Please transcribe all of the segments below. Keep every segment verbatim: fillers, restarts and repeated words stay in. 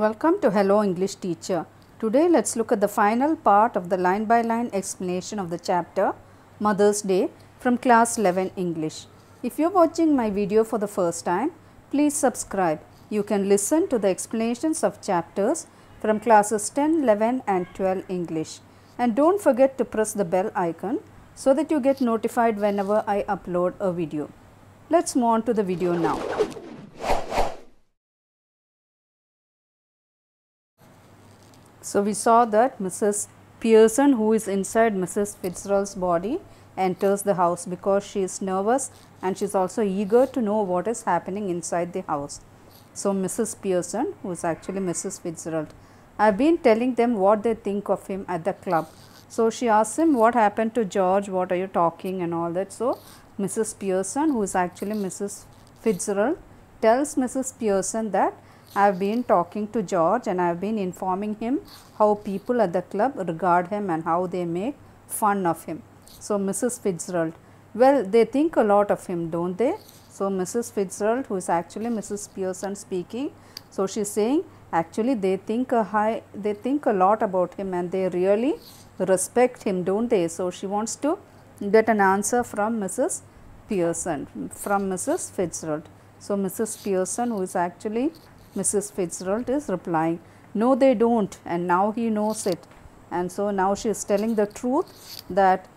Welcome to Hello English Teacher. Today let's look at the final part of the line by line explanation of the chapter Mother's Day from class eleven English. If you're watching my video for the first time, please subscribe. You can listen to the explanations of chapters from classes ten, eleven and twelve English. And don't forget to press the bell icon so that you get notified whenever I upload a video. Let's move on to the video now. So we saw that Missus Pearson, who is inside Missus Fitzgerald's body, enters the house because she is nervous and she is also eager to know what is happening inside the house. So Missus Pearson, who is actually Missus Fitzgerald, I have been telling them what they think of him at the club. So she asks him what happened to George, what are you talking and all that. So Missus Pearson, who is actually Missus Fitzgerald, tells Missus Pearson that I have been talking to George and I have been informing him how people at the club regard him and how they make fun of him. So Missus Fitzgerald, well, they think a lot of him, don't they? So Missus Fitzgerald, who is actually Missus Pearson speaking, so she is saying actually they think a high, they think a lot about him and they really respect him, don't they? So she wants to get an answer from Missus Pearson, from Missus Fitzgerald. So Missus Pearson, who is actually Missus Fitzgerald, is replying, no they don't, and now he knows it. And so now she is telling the truth that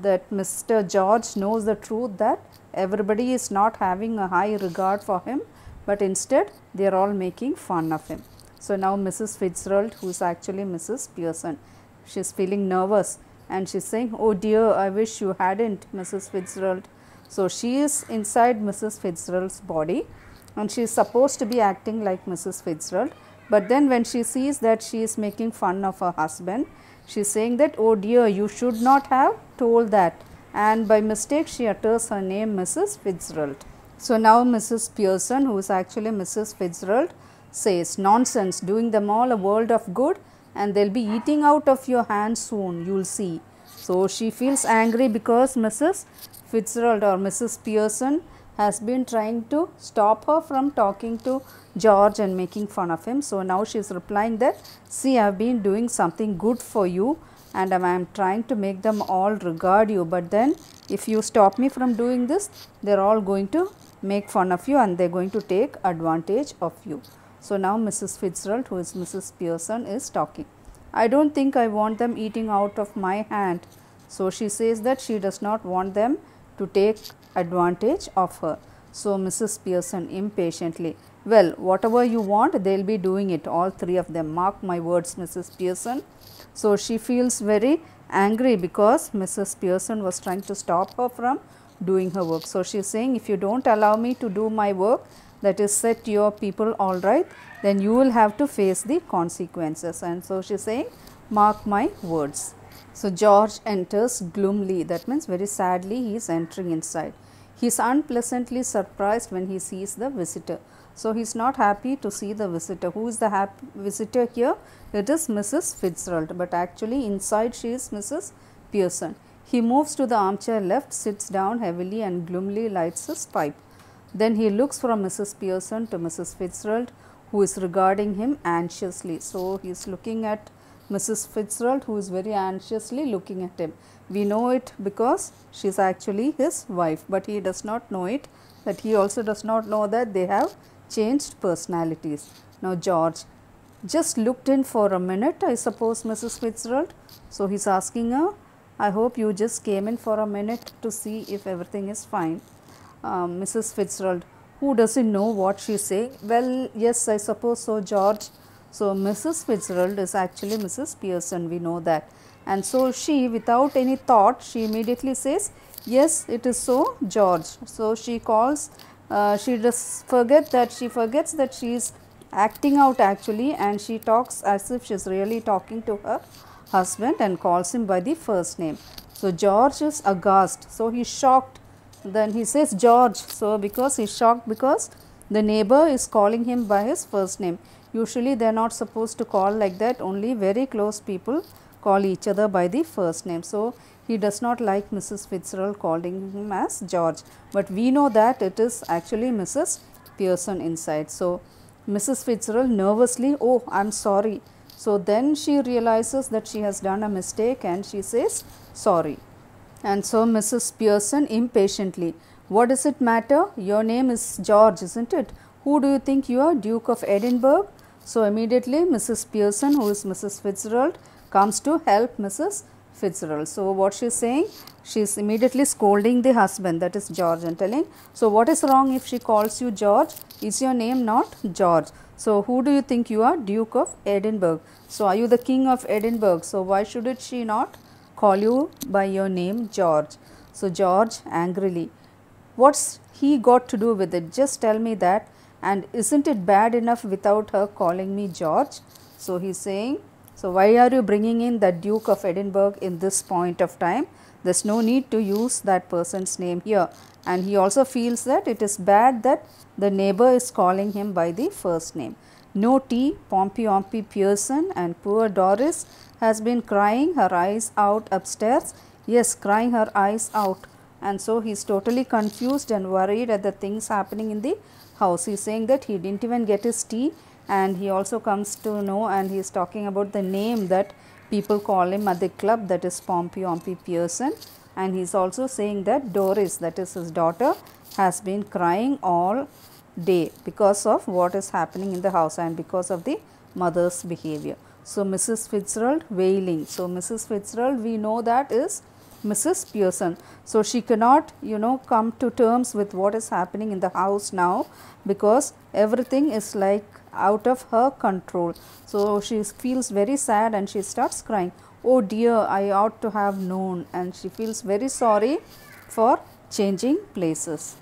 that Mister George knows the truth that everybody is not having a high regard for him, but instead they are all making fun of him. So now Missus Fitzgerald, who is actually Missus Pearson, she is feeling nervous and she is saying, oh dear, I wish you hadn't, Missus Fitzgerald. So she is inside Missus Fitzgerald's body and she is supposed to be acting like Missus Fitzgerald, but then when she sees that she is making fun of her husband, she is saying that, oh dear, you should not have told that, and by mistake she utters her name Missus Fitzgerald. So now Missus Pearson, who is actually Missus Fitzgerald, says, nonsense, doing them all a world of good and they will be eating out of your hands soon, you will see. So she feels angry because Missus Fitzgerald or Missus Pearson has been trying to stop her from talking to George and making fun of him. So now she is replying that, see, I have been doing something good for you and I am trying to make them all regard you, but then if you stop me from doing this, they are all going to make fun of you and they are going to take advantage of you. So now Missus Fitzgerald, who is Missus Pearson, is talking. I don't think I want them eating out of my hand. So she says that she does not want them to take advantage of her. So Missus Pearson impatiently, well, whatever you want, they will be doing it, all three of them, mark my words, Missus Pearson. So she feels very angry because Missus Pearson was trying to stop her from doing her work. So she is saying, if you don't allow me to do my work, that is set your people all right, then you will have to face the consequences. And so she is saying, mark my words. So George enters gloomily, that means very sadly he is entering inside. He is unpleasantly surprised when he sees the visitor. So he is not happy to see the visitor. Who is the happy visitor here? It is Missus Fitzgerald, but actually inside she is Missus Pearson. He moves to the armchair left, sits down heavily and gloomily lights his pipe. Then he looks from Missus Pearson to Missus Fitzgerald, who is regarding him anxiously. So he is looking at Missus Fitzgerald, who is very anxiously looking at him. We know it because she is actually his wife, but he does not know it, that he also does not know that they have changed personalities. Now George just looked in for a minute, I suppose, Missus Fitzgerald. So he is asking her, I hope you just came in for a minute to see if everything is fine. Uh, Missus Fitzgerald, who doesn't know what she is saying? Well, yes, I suppose so, George. So Missus Fitzgerald is actually Missus Pearson, we know that. And so she, without any thought, she immediately says, yes, it is so, George. So she calls, uh, she just forget that, she forgets that she is acting out actually, and she talks as if she is really talking to her husband and calls him by the first name. So George is aghast, so he is shocked. Then he says, George, so because he is shocked because the neighbor is calling him by his first name. Usually they are not supposed to call like that, only very close people call each other by the first name. So he does not like Missus Fitzgerald calling him as George, but we know that it is actually Missus Pearson inside. So Missus Fitzgerald nervously, "Oh, I'm sorry." So then she realizes that she has done a mistake and she says sorry. And so Missus Pearson impatiently, "What does it matter? Your name is George, isn't it? Who do you think you are, Duke of Edinburgh?" So immediately Missus Pearson, who is Missus Fitzgerald, comes to help Missus Fitzgerald. So what she is saying? She is immediately scolding the husband, that is George, and telling, "So what is wrong if she calls you George? Is your name not George? So who do you think you are, Duke of Edinburgh? So are you the King of Edinburgh? So why should she not call you by your name George?" So George angrily, "What's he got to do with it? Just tell me that. And isn't it bad enough without her calling me George?" So he is saying, "So why are you bringing in the Duke of Edinburgh in this point of time? There's no need to use that person's name here." And he also feels that it is bad that the neighbor is calling him by the first name. No tea, Pompey Ompey Pearson and poor Doris has been crying her eyes out upstairs. Yes, crying her eyes out. And so he is totally confused and worried at the things happening in the house. He is saying that he didn't even get his tea, and he also comes to know, and he is talking about the name that people call him at the club, that is Pompey Ompey Pearson. And he is also saying that Doris, that is his daughter, has been crying all day because of what is happening in the house and because of the mother's behavior. So Missus Fitzgerald wailing. So Missus Fitzgerald, we know that is Missus Pearson. So she cannot, you know, come to terms with what is happening in the house now, because everything is like out of her control. So she feels very sad and she starts crying. "Oh dear, I ought to have known." And she feels very sorry for changing places.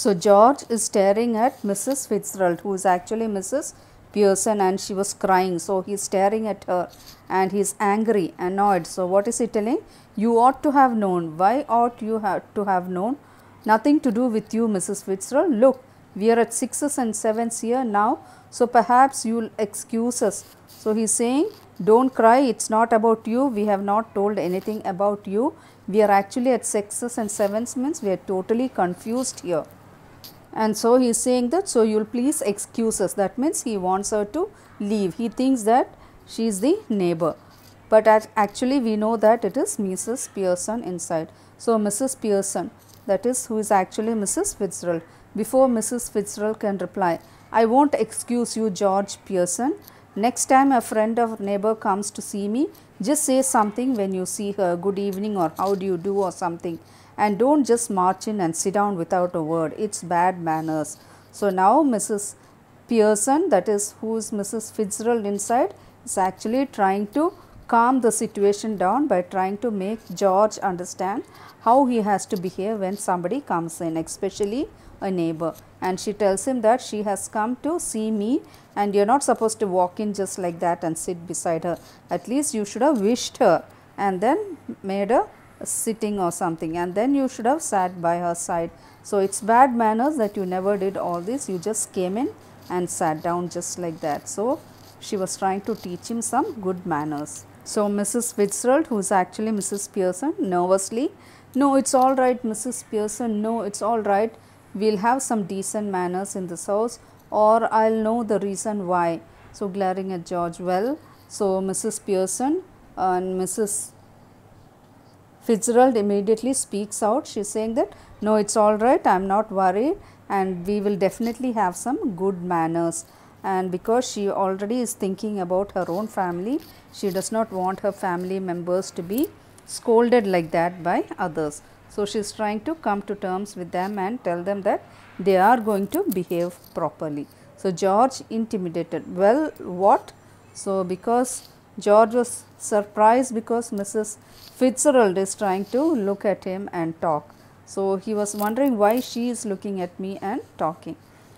So George is staring at Missus Fitzgerald, who is actually Missus Pearson, and she was crying. So he is staring at her and he is angry, annoyed. So what is he telling? "You ought to have known." Why ought you have to have known? "Nothing to do with you, Missus Fitzgerald. Look, we are at sixes and sevens here now, so perhaps you will excuse us." So he is saying, "Don't cry, it's not about you. We have not told anything about you. We are actually at sixes and sevens, means we are totally confused here." And so he is saying that, "So you will please excuse us." That means he wants her to leave. He thinks that she is the neighbor. But actually we know that it is Missus Pearson inside. So Missus Pearson, that is who is actually Missus Fitzgerald. Before Missus Fitzgerald can reply, "I won't excuse you, George Pearson. Next time a friend or neighbor comes to see me, just say something when you see her, good evening or how do you do or something. And don't just march in and sit down without a word. It's bad manners." So now Missus Pearson, that is who is Missus Fitzgerald inside, is actually trying to calm the situation down by trying to make George understand how he has to behave when somebody comes in, especially a neighbor. And she tells him that she has come to see me and you are not supposed to walk in just like that and sit beside her. At least you should have wished her and then made her sitting or something, and then you should have sat by her side. So it's bad manners that you never did all this, you just came in and sat down just like that. So she was trying to teach him some good manners. So Missus Fitzgerald, who is actually Missus Pearson, nervously, "No, it's all right, Missus Pearson. No, it's all right. We'll have some decent manners in this house, or I'll know the reason why." So glaring at George. Well, so Missus Pearson and Missus Fitzgerald immediately speaks out. She is saying that, "No, it's all right. I'm not worried, and we will definitely have some good manners." And because she already is thinking about her own family, she does not want her family members to be scolded like that by others. So she is trying to come to terms with them and tell them that they are going to behave properly. So George intimidated. Well, what? So because George was surprised because Missus Fitzgerald is trying to look at him and talk. So he was wondering why she is looking at me and talking.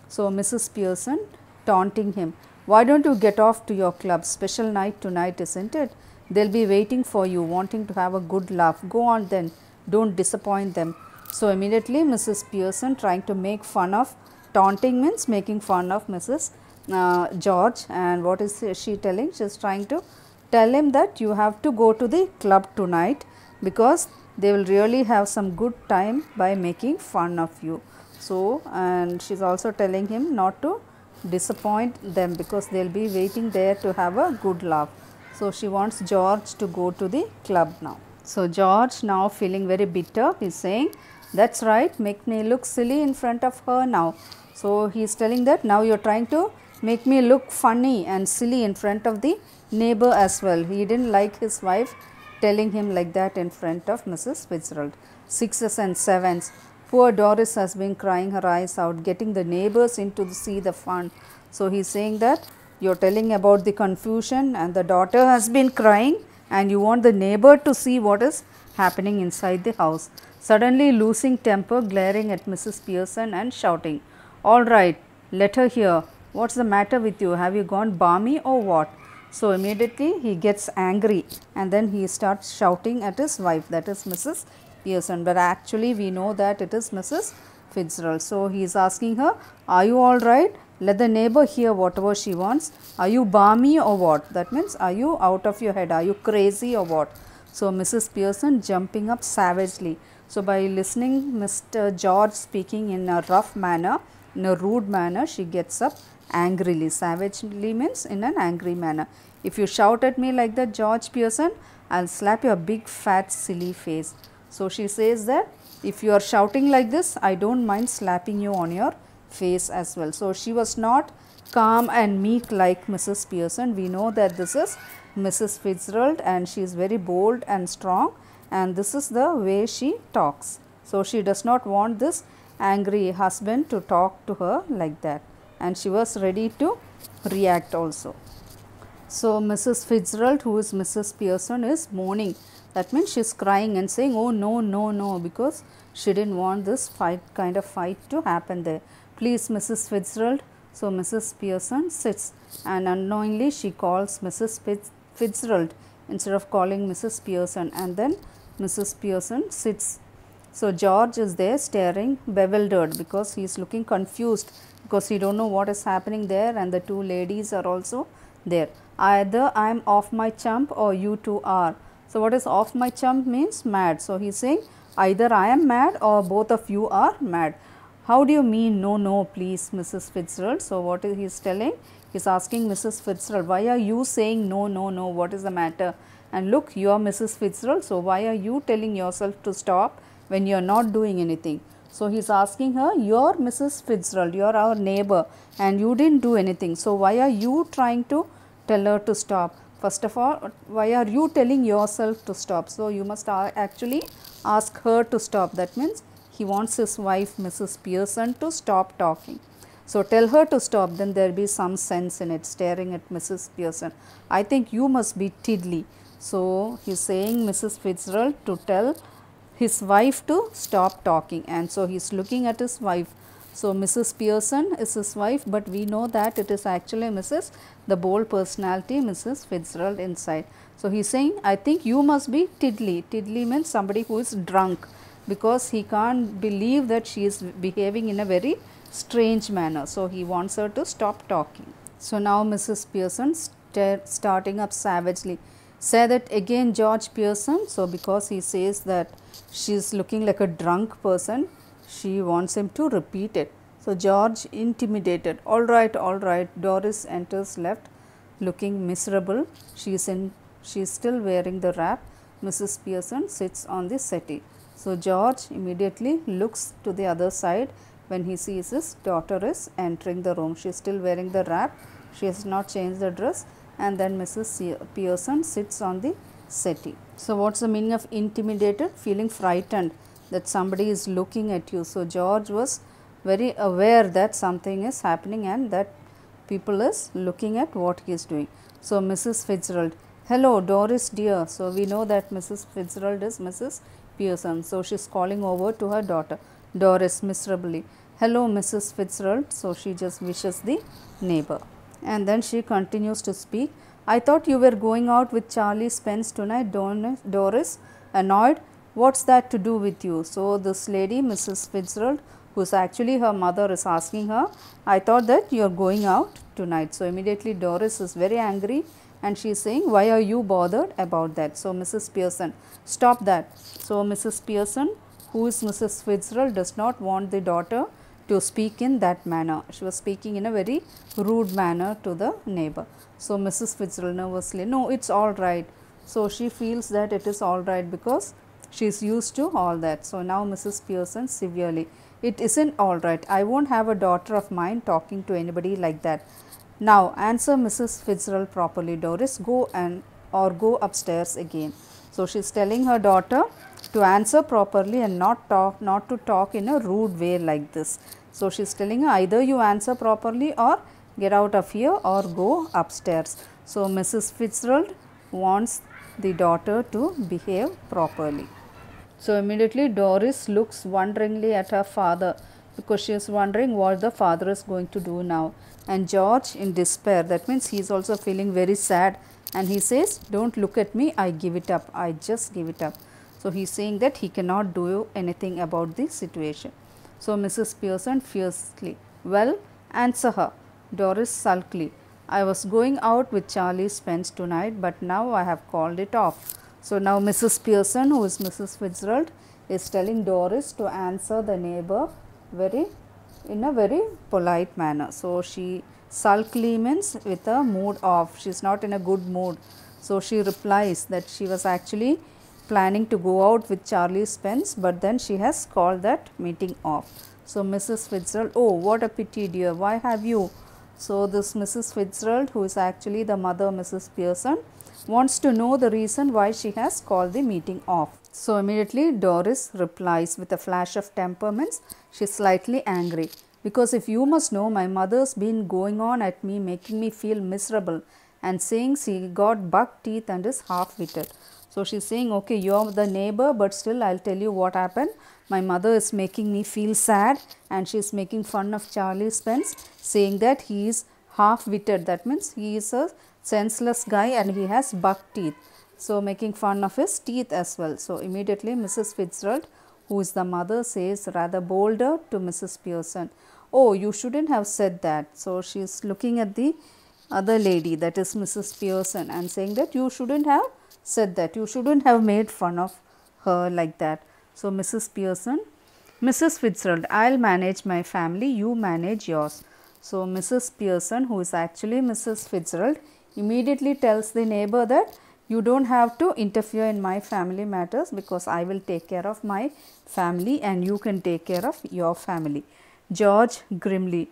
So Missus Pearson taunting him, "Why don't you get off to your club? Special night tonight, isn't it? They'll be waiting for you, wanting to have a good laugh. Go on then. Don't disappoint them." So immediately Missus Pearson trying to make fun of, taunting means making fun of Missus Uh, George. And what is she telling? She is trying to tell him that you have to go to the club tonight because they will really have some good time by making fun of you. So, and she is also telling him not to disappoint them because they'll be waiting there to have a good laugh. So she wants George to go to the club now. So George, now feeling very bitter, is saying, that's right, make me look silly in front of her now. So he is telling that now you're trying to make me look funny and silly in front of the neighbor as well. He didn't like his wife telling him like that in front of Missus Fitzgerald. Sixes and sevens. Poor Doris has been crying her eyes out, getting the neighbors in to see the fun. So he is saying that you are telling about the confusion and the daughter has been crying and you want the neighbor to see what is happening inside the house. Suddenly losing temper, glaring at Missus Pearson and shouting, all right, let her hear. What's the matter with you? Have you gone balmy or what? So immediately he gets angry and then he starts shouting at his wife, that is Missus Pearson, but actually we know that it is Missus Fitzgerald. So he is asking her, are you all right? Let the neighbor hear whatever she wants. Are you balmy or what? That means, are you out of your head? Are you crazy or what? So Missus Pearson jumping up savagely. So by listening Mister George speaking in a rough manner, in a rude manner, she gets up angrily. Savagely means in an angry manner. If you shout at me like that, George Pearson, I'll slap your big fat silly face. So she says that if you are shouting like this, I don't mind slapping you on your face as well. So she was not calm and meek like Missus Pearson. We know that this is Missus Fitzgerald and she is very bold and strong and this is the way she talks. So she does not want this angry husband to talk to her like that and she was ready to react also. So Missus Fitzgerald, who is Missus Pearson, is moaning. That means she is crying and saying, oh no, no, no, because she didn't want this fight kind of fight to happen there. Please, Missus Fitzgerald. So Missus Pearson sits and unknowingly she calls Missus Fitz Fitzgerald instead of calling Missus Pearson, and then Missus Pearson sits. So George is there staring bewildered because he is looking confused because he don't know what is happening there and the two ladies are also there. Either I am off my chump or you two are. So what is off my chump means mad. So he is saying either I am mad or both of you are mad. How do you mean no, no, please, Missus Fitzgerald? So what is he is telling? He is asking Missus Fitzgerald, why are you saying no, no, no, what is the matter? And look, you are Missus Fitzgerald, so why are you telling yourself to stop when you are not doing anything? So he is asking her, you are Missus Fitzgerald, you are our neighbor and you didn't do anything. So why are you trying to tell her to stop? First of all, why are you telling yourself to stop? So you must actually ask her to stop. That means he wants his wife, Missus Pearson, to stop talking. So tell her to stop, then there will be some sense in it. Staring at Missus Pearson, I think you must be tiddly. So he is saying Missus Fitzgerald to tell his wife to stop talking, and so he is looking at his wife. So Missus Pearson is his wife, but we know that it is actually Missus the bold personality, Missus Fitzgerald inside. So he is saying, I think you must be tiddly. Tiddly means somebody who is drunk because he can't believe that she is behaving in a very strange manner. So he wants her to stop talking. So now Missus Pearson st starting up savagely. Say that again, George Pearson. So because he says that she is looking like a drunk person, she wants him to repeat it. So George intimidated, all right, all right. Doris enters left looking miserable. She is in, she is still wearing the wrap. Missus Pearson sits on the settee. So George immediately looks to the other side when he sees his daughter is entering the room. She is still wearing the wrap. She has not changed the dress. And then Missus Pearson sits on the settee. So what's the meaning of intimidated? Feeling frightened that somebody is looking at you. So George was very aware that something is happening and that people is looking at what he is doing. So Missus Fitzgerald, hello Doris dear. So we know that Missus Fitzgerald is Missus Pearson. So she is calling over to her daughter, Doris, miserably. Hello Missus Fitzgerald. So she just wishes the neighbor. And then she continues to speak. I thought you were going out with Charlie Spence tonight, Doris, annoyed. What's that to do with you? So this lady, Missus Fitzgerald, who is actually her mother, is asking her, I thought that you are going out tonight. So immediately Doris is very angry and she is saying, why are you bothered about that? So Missus Pearson, stop that. So Missus Pearson, who is Missus Fitzgerald, does not want the daughter to speak in that manner. She was speaking in a very rude manner to the neighbor. So Missus Fitzgerald was like, no, it's all right. So she feels that it is all right because she is used to all that. So now Missus Pearson severely, it isn't all right. I won't have a daughter of mine talking to anybody like that. Now answer Missus Fitzgerald properly, Doris. Go and or go upstairs again. So she is telling her daughter to answer properly and not talk, not to talk in a rude way like this. So she is telling her either you answer properly or get out of here or go upstairs. So Missus Fitzgerald wants the daughter to behave properly. So immediately Doris looks wonderingly at her father because she is wondering what the father is going to do now. And George in despair, that means he is also feeling very sad, and he says, don't look at me, I give it up, I just give it up. So he is saying that he cannot do anything about the situation. So Missus Pearson fiercely, well, answer her. Doris sulkily, I was going out with Charlie Spence tonight, but now I have called it off. So now Missus Pearson, who is Missus Fitzgerald, is telling Doris to answer the neighbor very in a very polite manner. So she sulkily means with a mood off. She is not in a good mood. So she replies that she was actually planning to go out with Charlie Spence, but then she has called that meeting off. So Missus Fitzgerald, oh, what a pity, dear. Why have you? So this Missus Fitzgerald, who is actually the mother Missus Pearson, wants to know the reason why she has called the meeting off. So immediately Doris replies with a flash of temperament. She is slightly angry because if you must know, my mother's been going on at me, making me feel miserable and saying she got buck teeth and is half-witted. So she is saying, okay, you are the neighbor, but still I will tell you what happened. My mother is making me feel sad and she is making fun of Charlie Spence, saying that he is half-witted. That means he is a senseless guy and he has buck teeth. So making fun of his teeth as well. So immediately Missus Fitzgerald, who is the mother, says rather bolder to Missus Pearson, oh, you shouldn't have said that. So she is looking at the other lady, that is Missus Pearson, and saying that you shouldn't have said that. You shouldn't have made fun of her like that. So Missus Pearson, Missus Fitzgerald, I'll manage my family, you manage yours. So Missus Pearson, who is actually Missus Fitzgerald, immediately tells the neighbor that you don't have to interfere in my family matters because I will take care of my family and you can take care of your family. George grimly,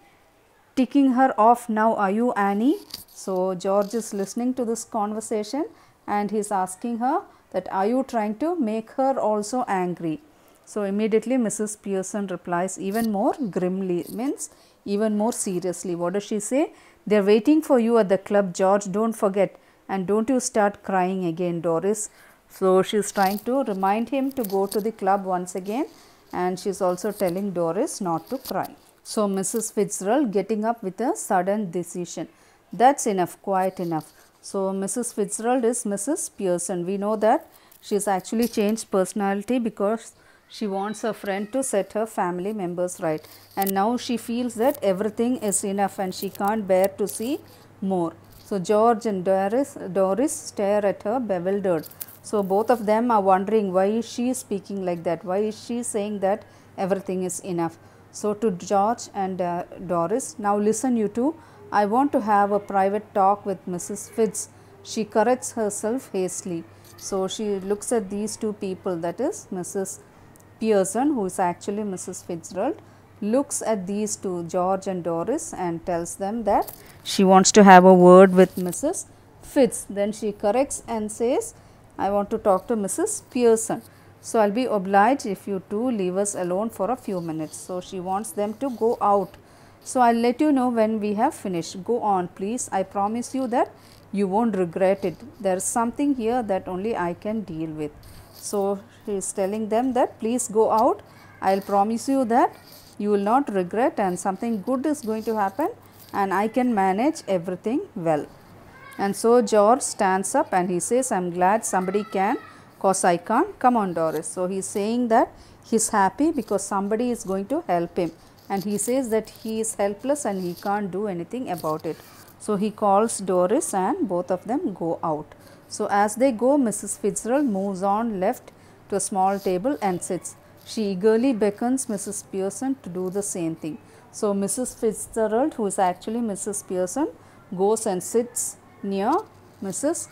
ticking her off now, are you, Annie? So George is listening to this conversation and he is asking her that are you trying to make her also angry? So immediately Missus Pearson replies even more grimly, means even more seriously. What does she say? They are waiting for you at the club, George, don't forget, and don't you start crying again, Doris. So she is trying to remind him to go to the club once again, and she is also telling Doris not to cry. So Missus Fitzgerald getting up with a sudden decision, that's enough, quite enough. So Missus Fitzgerald is Missus Pearson. We know that she has actually changed personality because she wants her friend to set her family members right. And now she feels that everything is enough and she can't bear to see more. So George and Doris, Doris stare at her bewildered. So both of them are wondering why is she speaking like that? Why is she saying that everything is enough? So to George and uh, Doris, now listen you two. I want to have a private talk with Missus Fitz. She corrects herself hastily. So she looks at these two people, that is Missus Pearson, who is actually Missus Fitzgerald, looks at these two, George and Doris, and tells them that she wants to have a word with Missus Fitz. Then she corrects and says, I want to talk to Missus Pearson. So I will be obliged if you two leave us alone for a few minutes. So she wants them to go out. So I will let you know when we have finished. Go on, please. I promise you that you won't regret it. There is something here that only I can deal with. So she is telling them that please go out. I will promise you that you will not regret and something good is going to happen and I can manage everything well. And so George stands up and he says, I am glad somebody can cause I can't. Come on, Doris. So he is saying that he is happy because somebody is going to help him. And he says that he is helpless and he can't do anything about it. So he calls Doris and both of them go out. So as they go, Missus Fitzgerald moves on left to a small table and sits. She eagerly beckons Missus Pearson to do the same thing. So, Missus Fitzgerald, who is actually Missus Pearson, goes and sits near Missus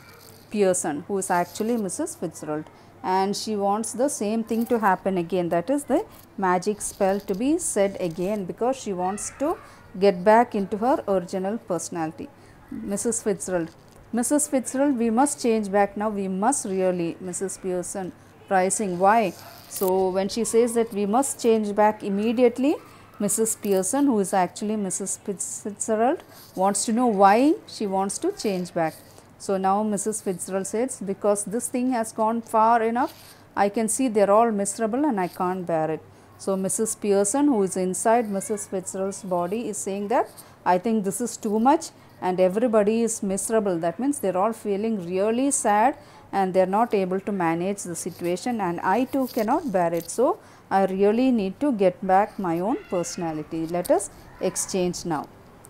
Pearson, who is actually Missus Fitzgerald, and she wants the same thing to happen again, that is the magic spell to be said again, because she wants to get back into her original personality. Missus Fitzgerald, Missus Fitzgerald, we must change back now, we must really. Missus Pearson, rising, why? So, when she says that we must change back immediately, Missus Pearson, who is actually Missus Fitzgerald, wants to know why she wants to change back. So, now Missus Fitzgerald says, because this thing has gone far enough, I can see they are all miserable and I can't bear it. So, Missus Pearson, who is inside Missus Fitzgerald's body, is saying that I think this is too much and everybody is miserable. That means they are all feeling really sad and they are not able to manage the situation, and I too cannot bear it. So, I really need to get back my own personality. Let us exchange now.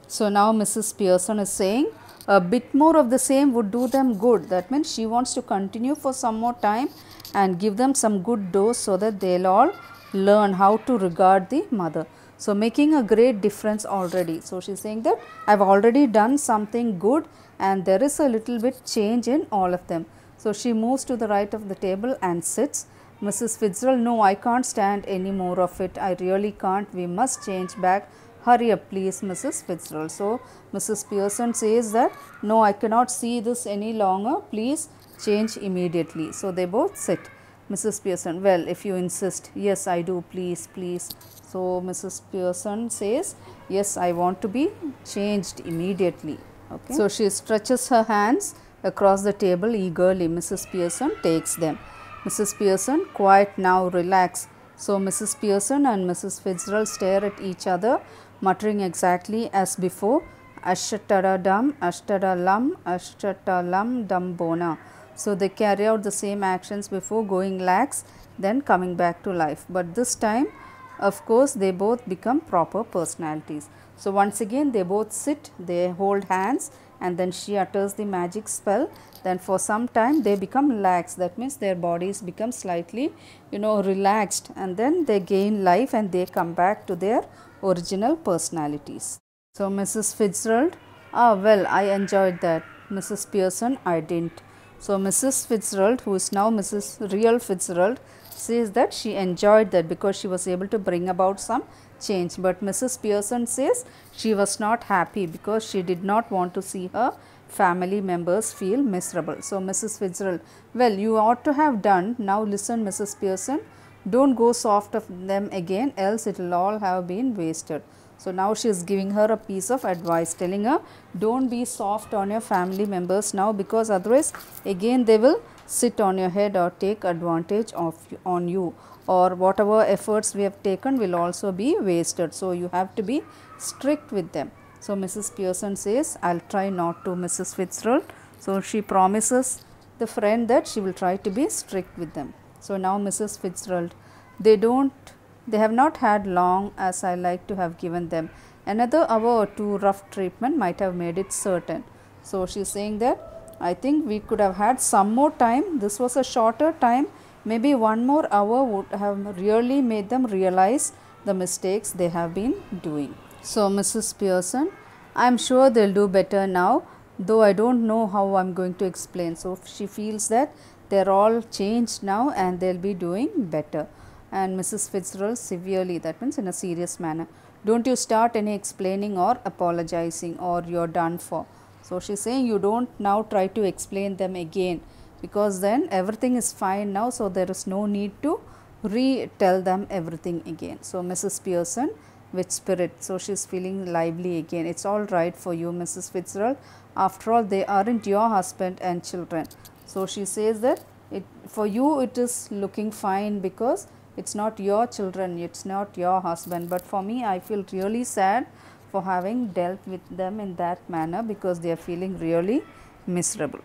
So, now Missus Pearson is saying, a bit more of the same would do them good. That means she wants to continue for some more time and give them some good dose so that they'll all learn how to regard the mother. So, making a great difference already. So, she's saying that I've already done something good and there is a little bit change in all of them. So, she moves to the right of the table and sits. Missus Fitzgerald, no, I can't stand any more of it. I really can't. We must change back. Hurry up please, Missus Fitzgerald. So, Missus Pearson says that, no, I cannot see this any longer. Please change immediately. So, they both sit. Missus Pearson, well, if you insist. Yes, I do. Please, please. So, Missus Pearson says, yes, I want to be changed immediately. Okay. So, she stretches her hands across the table eagerly. Missus Pearson takes them. Missus Pearson, quiet now, relax. So, Missus Pearson and Missus Fitzgerald stare at each other, muttering exactly as before, Ashtada-dam, Ashtada-lam, Ashtada-lam-dam-bona. So, they carry out the same actions before, going lax, then coming back to life. But this time, of course, they both become proper personalities. So, once again, they both sit, they hold hands, and then she utters the magic spell. Then for some time, they become lax. That means their bodies become slightly, you know, relaxed, and then they gain life and they come back to their original personalities. So, Missus Fitzgerald, ah, well, I enjoyed that. Missus Pearson, I didn't. So, Missus Fitzgerald, who is now Missus Real Fitzgerald, says that she enjoyed that because she was able to bring about some change. But Missus Pearson says she was not happy because she did not want to see her family members feel miserable. So, Missus Fitzgerald, well, you ought to have done. Now, listen, Missus Pearson, don't go soft of them again, else it will all have been wasted. So, now she is giving her a piece of advice, telling her, don't be soft on your family members now, because otherwise again they will sit on your head or take advantage of on you, or whatever efforts we have taken will also be wasted. So, you have to be strict with them. So, Missus Pearson says, I'll try not to, Missus Fitzgerald. So, she promises the friend that she will try to be strict with them. So, now Missus Fitzgerald, they don't They have not had long as I like to have given them. Another hour or two rough treatment might have made it certain. So, she is saying that I think we could have had some more time. This was a shorter time. Maybe one more hour would have really made them realize the mistakes they have been doing. So, Missus Pearson, I am sure they will do better now, though I don't know how I am going to explain. So, she feels that they are all changed now and they will be doing better. And Missus Fitzgerald severely, that means in a serious manner, don't you start any explaining or apologizing or you are done for. So, she is saying you don't now try to explain them again, because then everything is fine now. So, there is no need to re-tell them everything again. So, Missus Pearson with spirit, so she is feeling lively again. It's all right for you, Missus Fitzgerald. After all, they aren't your husband and children. So, she says that it for you it is looking fine because it's not your children, it's not your husband, but for me I feel really sad for having dealt with them in that manner because they are feeling really miserable.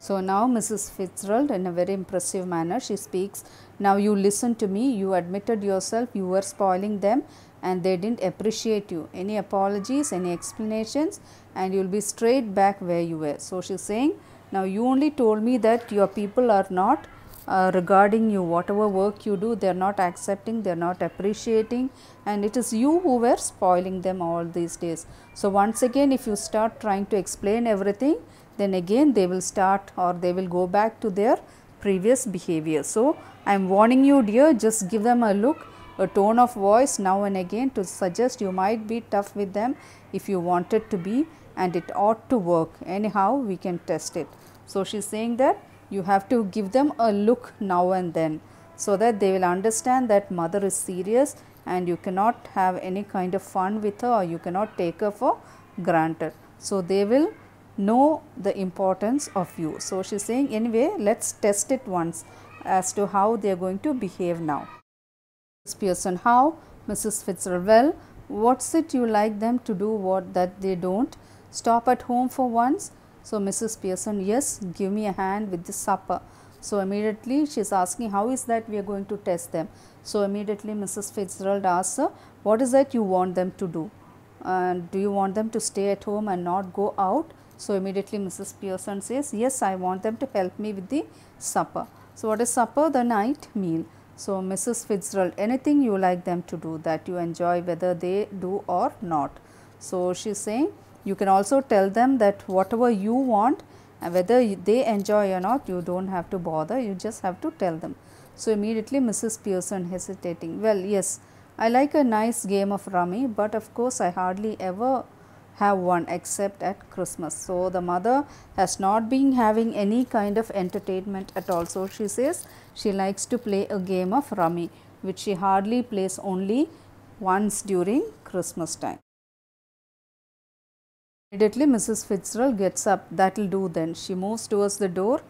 So, now Missus Fitzgerald, in a very impressive manner, she speaks, now you listen to me, you admitted yourself you were spoiling them and they didn't appreciate you. Any apologies, any explanations, and you will be straight back where you were. So, she is saying, now you only told me that your people are not uh, regarding you, whatever work you do, they are not accepting, they are not appreciating, and it is you who were spoiling them all these days. So, once again if you start trying to explain everything, then again they will start or they will go back to their previous behavior. So, I am warning you dear, just give them a look, a tone of voice now and again to suggest you might be tough with them if you wanted to be, and it ought to work. Anyhow, we can test it. So, she is saying that you have to give them a look now and then so that they will understand that mother is serious and you cannot have any kind of fun with her or you cannot take her for granted. So, they will know the importance of you. So, she is saying anyway, let us test it once as to how they are going to behave now. Miss Pearson, how? Missus Fitzgerald, well, what's it you like them to do what that they don't? Stop at home for once? So, Missus Pearson, yes, give me a hand with the supper. So, immediately she is asking, how is that we are going to test them? So, immediately Missus Fitzgerald asks her, what is that you want them to do? And do you want them to stay at home and not go out? So, immediately Missus Pearson says, yes, I want them to help me with the supper. So, what is supper? The night meal. So, Missus Fitzgerald, anything you like them to do that you enjoy whether they do or not. So, she is saying you can also tell them that whatever you want and whether you, they enjoy or not, you do not have to bother, you just have to tell them. So, immediately Missus Pearson hesitating, well yes, I like a nice game of rummy, but of course, I hardly ever have one except at Christmas. So, the mother has not been having any kind of entertainment at all. So, she says she likes to play a game of rummy which she hardly plays, only once during Christmas time. Immediately Missus Fitzgerald gets up, that will do then. She moves towards the door,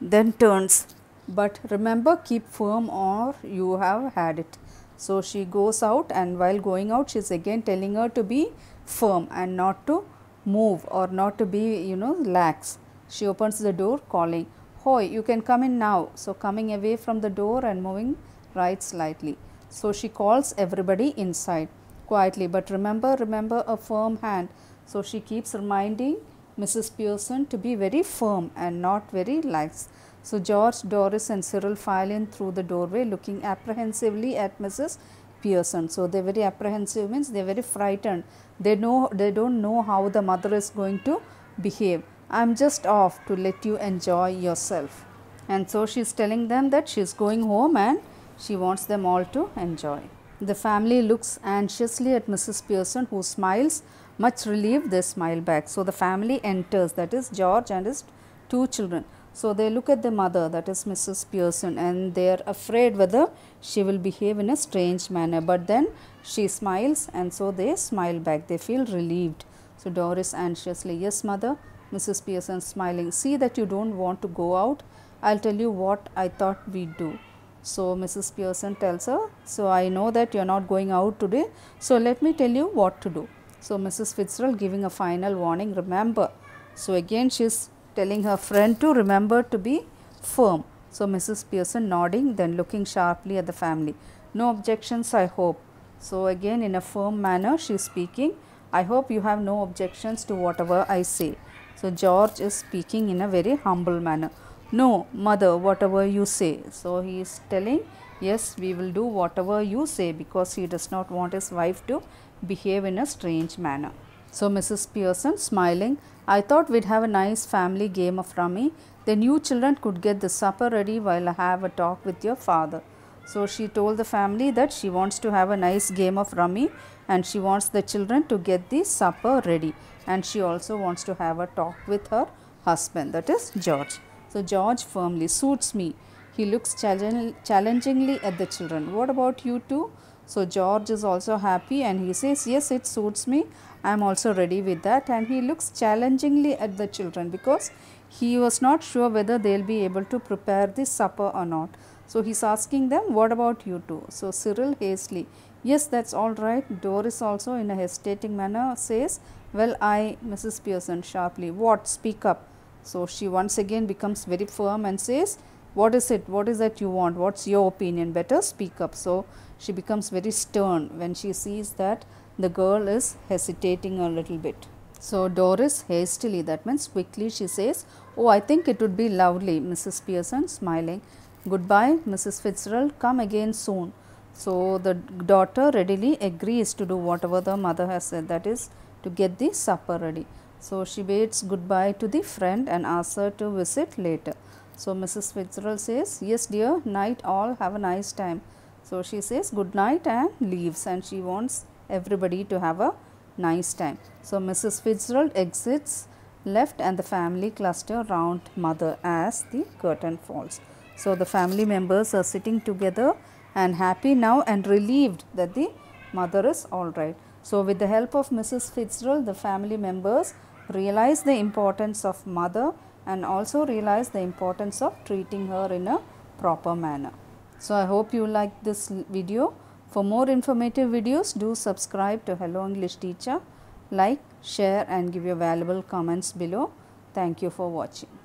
then turns, but remember keep firm or you have had it. So, she goes out, and while going out she is again telling her to be firm and not to move or not to be, you know, lax. She opens the door calling, hoy, you can come in now. So, coming away from the door and moving right slightly. So, she calls everybody inside quietly, but remember, remember a firm hand. So, she keeps reminding Missus Pearson to be very firm and not very lax. So, George, Doris and Cyril file in through the doorway looking apprehensively at Missus Pearson. So, they are very apprehensive means they are very frightened. They know they do not know how the mother is going to behave. I am just off to let you enjoy yourself. And so, she is telling them that she is going home and she wants them all to enjoy. The family looks anxiously at Missus Pearson who smiles, much relieved they smile back. So, the family enters, that is George and his two children. So, they look at the mother, that is Missus Pearson, and they are afraid whether she will behave in a strange manner, but then she smiles and so they smile back, they feel relieved. So, Doris anxiously, yes mother, Missus Pearson smiling, see that you do not want to go out, I will tell you what I thought we do. So, Missus Pearson tells her, so I know that you are not going out today, so let me tell you what to do. So, Missus Fitzgerald giving a final warning, remember. So, again she is telling her friend to remember to be firm. So, Missus Pearson nodding, then looking sharply at the family. No objections, I hope. So, again in a firm manner she is speaking. I hope you have no objections to whatever I say. So, George is speaking in a very humble manner. No, mother, whatever you say. So, he is telling, yes, we will do whatever you say, because he does not want his wife to behave in a strange manner. So, Missus Pearson smiling, I thought we'd have a nice family game of rummy. Then you children could get the supper ready while I have a talk with your father. So, she told the family that she wants to have a nice game of rummy and she wants the children to get the supper ready, and she also wants to have a talk with her husband, that is George. So, George firmly, suits me. He looks challengingly at the children. What about you two? So, George is also happy and he says, yes, it suits me. I am also ready with that, and he looks challengingly at the children because he was not sure whether they will be able to prepare the supper or not. So, he is asking them, what about you two? So, Cyril hastily, yes, that's all right. Doris also in a hesitating manner says, well, I, Missus Pearson sharply, what? Speak up. So, she once again becomes very firm and says, what is it? What is that you want? What's your opinion? Better speak up. So, she becomes very stern when she sees that the girl is hesitating a little bit. So, Doris hastily, that means quickly, she says, oh, I think it would be lovely, Missus Pearson smiling. Goodbye, Missus Fitzgerald, come again soon. So, the daughter readily agrees to do whatever the mother has said, that is to get the supper ready. So, she bids goodbye to the friend and asks her to visit later. So, Missus Fitzgerald says, yes dear, night all, have a nice time. So, she says good night and leaves, and she wants everybody to have a nice time. So, Missus Fitzgerald exits left and the family cluster round mother as the curtain falls. So, the family members are sitting together and happy now and relieved that the mother is all right. So, with the help of Missus Fitzgerald, the family members realize the importance of mother and also realize the importance of treating her in a proper manner. So, I hope you like this video. For more informative videos, do subscribe to Hello English Teacher. Like, share and give your valuable comments below. Thank you for watching.